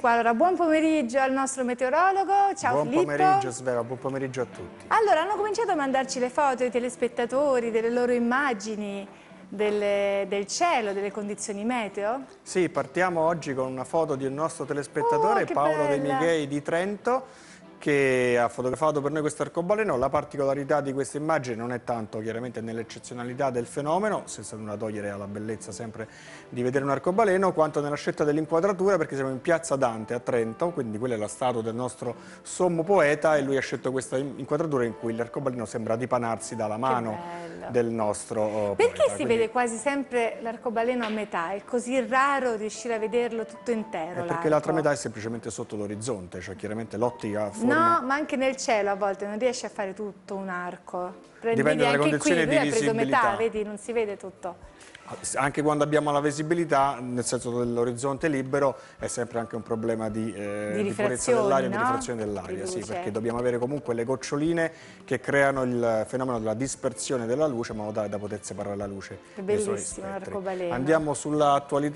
Allora, buon pomeriggio al nostro meteorologo, ciao Filippo. Buon pomeriggio Sveva, buon pomeriggio a tutti. Allora, hanno cominciato a mandarci le foto i telespettatori delle loro immagini del cielo, delle condizioni meteo? Sì, partiamo oggi con una foto di un nostro telespettatore, Paolo Deimichei di Trento, che ha fotografato per noi questo arcobaleno. La particolarità di questa immagine non è tanto chiaramente nell'eccezionalità del fenomeno, senza nulla togliere alla bellezza sempre di vedere un arcobaleno, quanto nella scelta dell'inquadratura, perché siamo in Piazza Dante a Trento, quindi quella è la statua del nostro sommo poeta e lui ha scelto questa inquadratura in cui l'arcobaleno sembra dipanarsi dalla mano del nostro poeta. Perché si vede quasi sempre l'arcobaleno a metà? È così raro riuscire a vederlo tutto intero? È perché l'altra metà è semplicemente sotto l'orizzonte, cioè chiaramente l'ottica fuori. No, ma anche nel cielo a volte non riesce a fare tutto un arco. Dipende dalle condizioni di visibilità. Metà, vedi, non si vede tutto. Anche quando abbiamo la visibilità, nel senso dell'orizzonte libero, è sempre anche un problema di purezza dell'aria, no? Di rifrazione dell'aria, sì, perché dobbiamo avere comunque le goccioline che creano il fenomeno della dispersione della luce, in modo tale da poter separare la luce. È bellissimo l'arcobaleno. Andiamo sull'attualità.